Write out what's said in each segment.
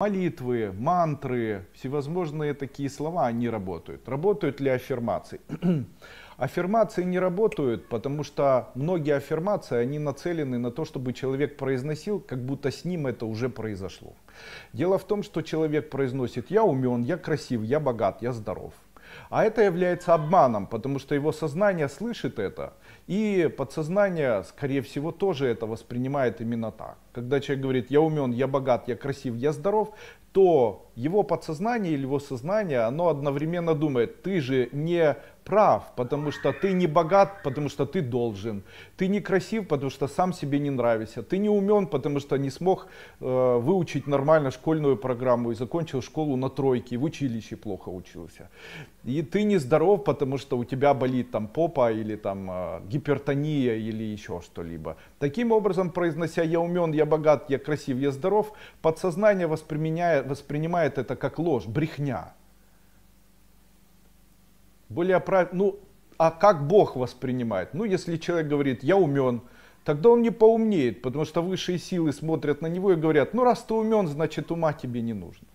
Молитвы, мантры, всевозможные такие слова, они работают. Работают ли аффирмации? Аффирмации не работают, потому что многие аффирмации, они нацелены на то, чтобы человек произносил, как будто с ним это уже произошло. Дело в том, что человек произносит «я умен», «я красив», «я богат», «я здоров». А это является обманом, потому что его сознание слышит это, и подсознание, скорее всего, тоже это воспринимает именно так. Когда человек говорит «я умен, я богат, я красив, я здоров», то его подсознание или его сознание, оно одновременно думает: ты же не прав, потому что ты не богат, потому что ты должен, ты не красив, потому что сам себе не нравишься, ты не умен, потому что не смог выучить нормально школьную программу и закончил школу на тройке, в училище плохо учился, и ты не здоров, потому что у тебя болит там попа или там гипертония или еще что-либо. Таким образом, произнося «я умен, я богат, я красив, я здоров», подсознание воспринимает это как ложь, брехня. Более прав... Ну, а как Бог воспринимает? Ну, если человек говорит «я умен», тогда он не поумнеет, потому что высшие силы смотрят на него и говорят: ну, раз ты умен, значит, ума тебе не нужно.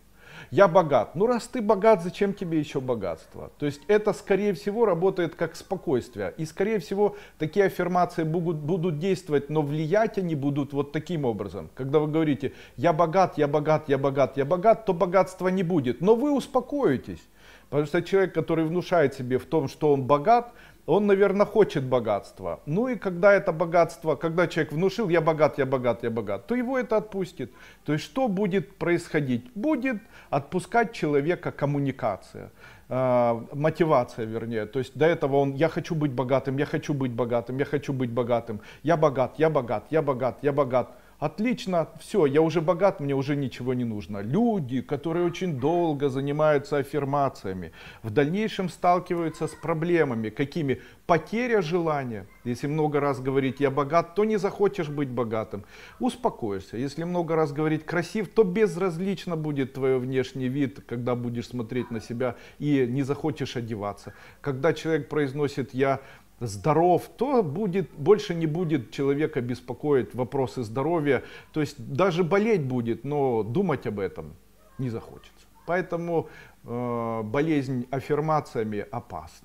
«Я богат». Ну, раз ты богат, зачем тебе еще богатство? То есть это, скорее всего, работает как спокойствие. И, скорее всего, такие аффирмации будут действовать, но влиять они будут вот таким образом. Когда вы говорите «я богат, я богат, я богат, я богат», то богатства не будет. Но вы успокоитесь. Потому что человек, который внушает себе в том, что он богат, он, наверное, хочет богатства. Ну и когда это богатство, когда человек внушил «я богат, я богат, я богат», то его это отпустит. То есть что будет происходить? Будет отпускать человека коммуникация, мотивация, вернее. То есть до этого он «я хочу быть богатым, я хочу быть богатым, я хочу быть богатым, я богат, я богат, я богат, я богат». Отлично, все, я уже богат, мне уже ничего не нужно. Люди, которые очень долго занимаются аффирмациями, в дальнейшем сталкиваются с проблемами. Какими? Потеря желания. Если много раз говорить «я богат», то не захочешь быть богатым. Успокоишься. Если много раз говорить «красив», то безразлично будет твой внешний вид, когда будешь смотреть на себя и не захочешь одеваться. Когда человек произносит «я здоров», то больше не будет человека беспокоить вопросы здоровья. То есть даже болеть будет, но думать об этом не захочется. Поэтому болезнь аффирмациями опасна.